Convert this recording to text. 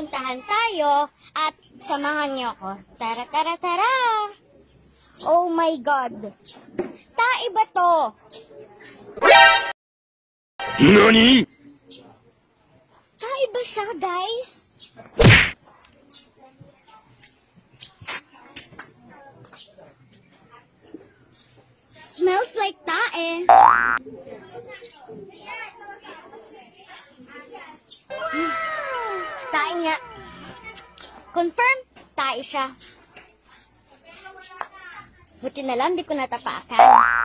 puntahan tayo at samahan niyo ako. Tara, tara, tara! Oh my God! Tai ba to? Nani? Tai ba siya, guys? Smells like tae. Tae nga. Confirm, tae siya. Buti na lang, di ko natapaakan.